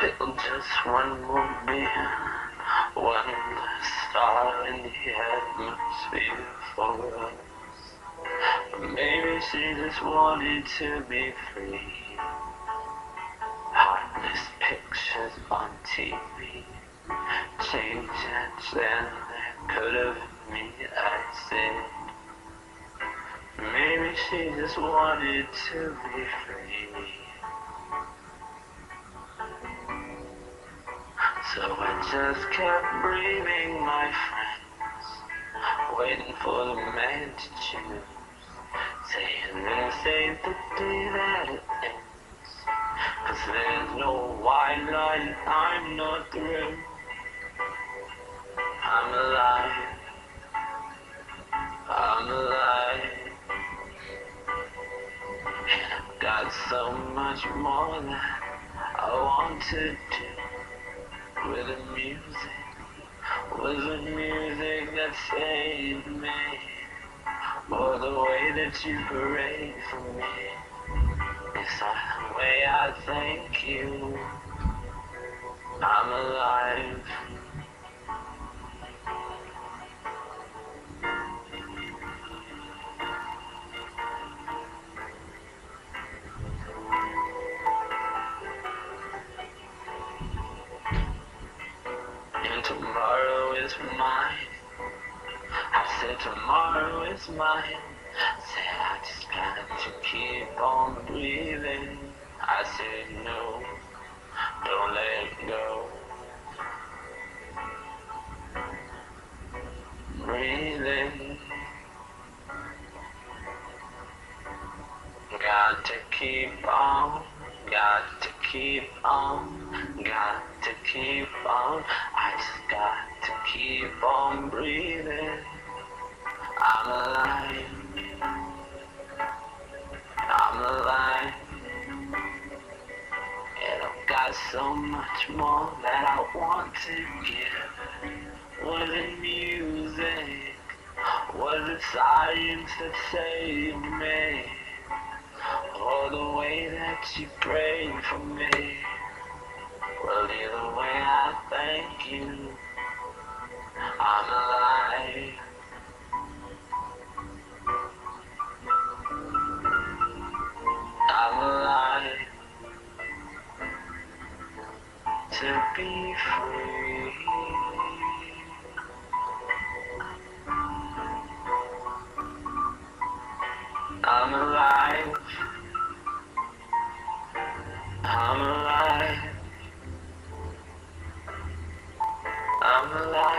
Just one more behind, one star in the atmosphere for us. Maybe she just wanted to be free. Heartless pictures on TV, changing channel, that could have been me, I said. Maybe she just wanted to be free. So I just kept breathing, my friends, waiting for the man to choose, saying this ain't the day that it ends, 'cause there's no white line, I'm not through, I'm alive, I'm alive, and I've got so much more that I want to do. With the music, was the music that saved me, or the way that you prayed for me, it's not the way I thank you, I'm alive. Tomorrow is mine. I said tomorrow is mine. I said I just got to keep on breathing. I said no, don't let it go. Breathing. Got to keep on. Got to keep on. Got to keep on. I just got to keep on breathing. I'm alive. I'm alive. And I've got so much more that I want to give. Was it music? Was it science that saved me? Or the way that you prayed for me? Well, either way, I thank you. I'm alive. I'm alive. To be free. I'm alive. I'm alive. I'm alive.